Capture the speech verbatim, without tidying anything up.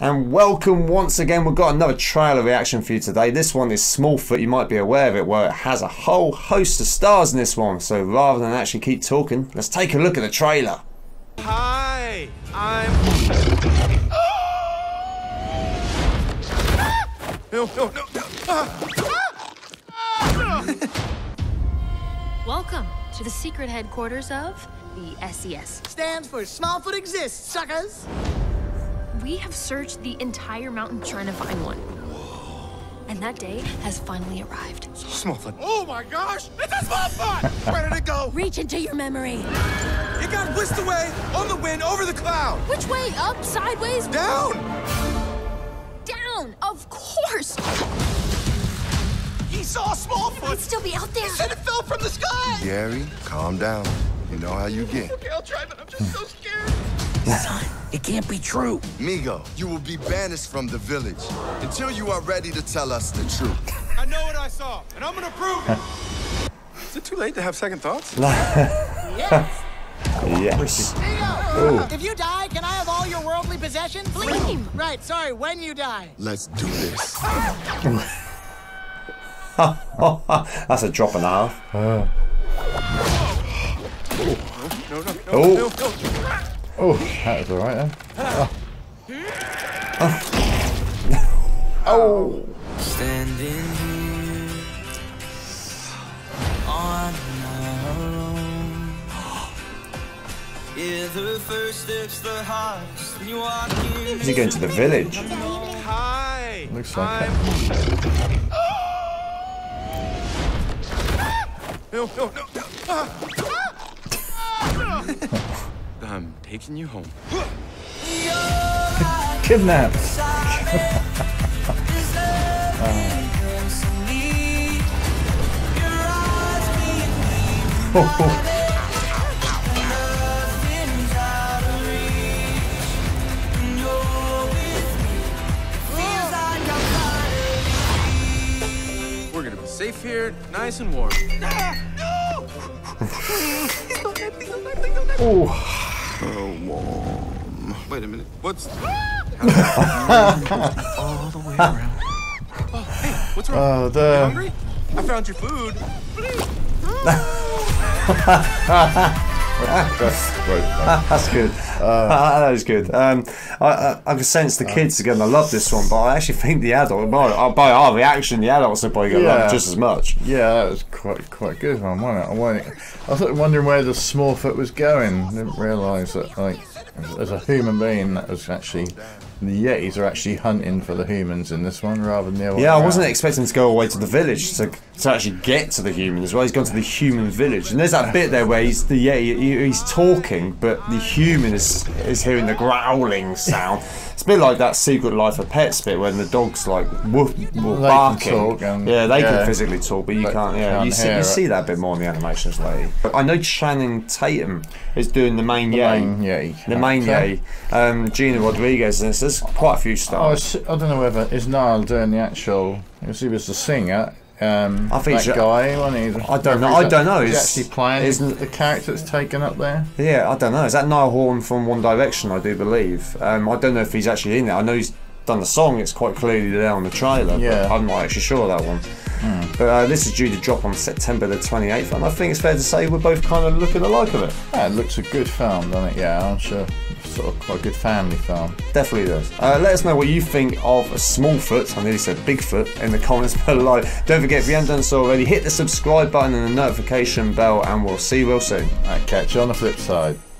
And welcome once again. We've got another trailer reaction for you today. This one is Smallfoot. You might be aware of it, where it has a whole host of stars in this one. So rather than actually keep talking, let's take a look at the trailer. Hi, I'm... no, no, no, no. Ah. Ah. Welcome to the secret headquarters of the S E S. Stands for Smallfoot Exists, suckers. We have searched the entire mountain trying to find one. Whoa. And that day has finally arrived. Smallfoot. Oh my gosh! It's a Smallfoot! Where did it go? Reach into your memory. It got whisked away, on the wind, over the cloud. Which way? Up? Sideways? Down! Down! Of course! He saw Smallfoot! He'd still be out there! He said it fell from the sky! Gary, calm down. You know how you get. Okay, I'll try, but I'm just so scared. Son, it can't be true. Migo, you will be banished from the village until you are ready to tell us the truth. I know what I saw, and I'm gonna prove it. Is it too late to have second thoughts? Yes. Yes. Migo, if you die, can I have all your worldly possessions? Please. Right, sorry, when you die. Let's do this. That's a drop and a half. Uh. Oh. No, no, no, oh. No, no. Oh, that was alright then. Oh. Oh. Oh. Standing here on my own. Yeah, the first steps, the house, you walk in. Is he going to the village? Hi. Looks like it. No, no, no, no. Ah. Ah. I'm taking you home. Kidnapped. uh. Oh, oh. We're gonna be safe here, nice and warm. Ah, no! Oh. Oh, mom. Wait a minute. What's all the way around? Oh, hey, what's wrong? Oh, the... You hungry? I found your food. That's good. Uh, that is good. Um, I, I, I can sense the kids are going to love this one, but I actually think the adult, by, by our reaction, the adults are probably going to yeah. love it just as much. Yeah, that was quite quite good one, wasn't it? I, wasn't, I was wondering where the Smallfoot was going. I didn't realise that, like, as a human being, that was actually... The Yetis are actually hunting for the humans in this one rather than the other. Yeah, I wasn't expecting to go away to the village to, to actually get to the humans. Well, he's gone to the human village, and there's that bit there where he's the Yeti, he's talking, but the human is is hearing the growling sound. It's a bit like that Secret Life of Pets bit when the dog's like woof, woof barking. And, yeah, they yeah, can physically talk, but you can't. Yeah, can't you, see, you see that bit more in the animations lately. I know Channing Tatum is doing the main the Yeti, main Yeti, the main Yeti. Um, Gina Rodriguez. And there's quite a few stars. Oh, I don't know whether is Niall doing the actual. He was the singer. Um, I think that guy. Wasn't he? I don't know. I don't know. Is actually playing? Isn't the character that's taken up there? Yeah, I don't know. Is that Niall Horan from One Direction? I do believe. Um, I don't know if he's actually in there. I know he's done the song. It's quite clearly there on the trailer. Yeah. But I'm not actually sure of that one. Mm. But uh, this is due to drop on September the twenty-eighth, and I think it's fair to say we're both kind of looking alike of it. Yeah, it looks a good film, doesn't it? Yeah, I'm sure. Sort of quite a good family film. Definitely does. Uh, let us know what you think of Smallfoot, I nearly said Bigfoot, in the comments below. Don't forget, if you haven't done so already, hit the subscribe button and the notification bell, and we'll see you real soon. Right, catch you on the flip side.